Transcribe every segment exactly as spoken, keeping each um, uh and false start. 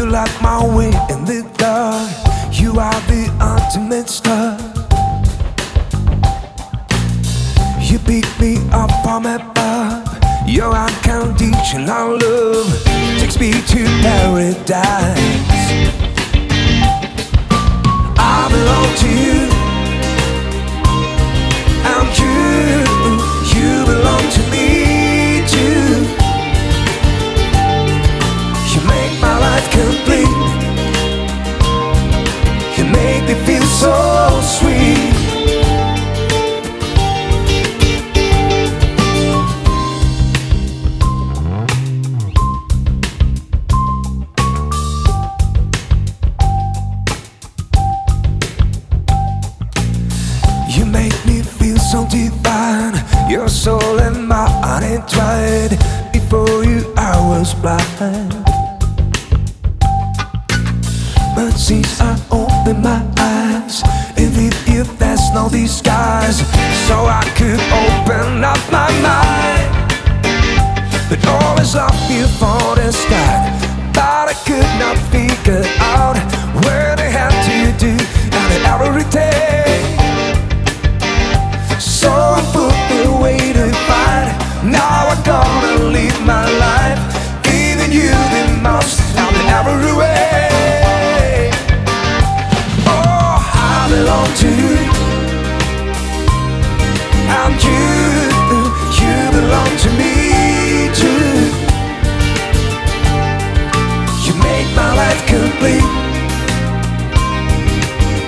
You light my way in the dark. You are the ultimate star. You pick me up from above. Your unconditional love takes me to paradise. I belong to you. I'm you. You belong to me too. You make my life complete. You make me feel so sweet. You make me feel so divine. Your soul and my heart entwined. Before you I was blind, but since I opened my eyes, even if there's no disguise, so I could open up my mind. But always loved you from the start. But I could not figure out what I had to do. And every day I put the weight to fight. Now I'm gonna live my life, giving you the most out of every way. Oh, I belong to you. I'm you. You belong to me too. You make my life complete.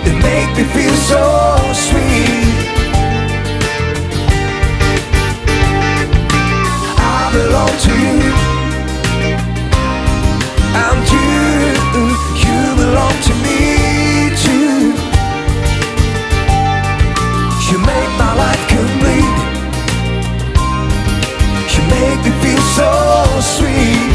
You make me feel so sweet. To you, I'm you. You belong to me too. You make my life complete. You make me feel so sweet.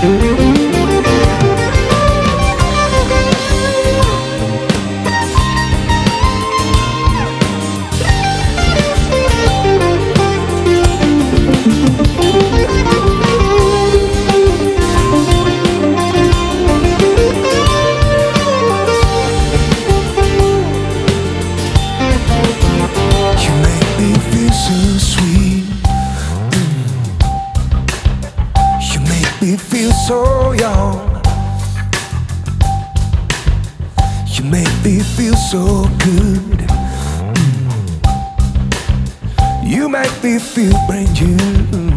You make me feel brand new.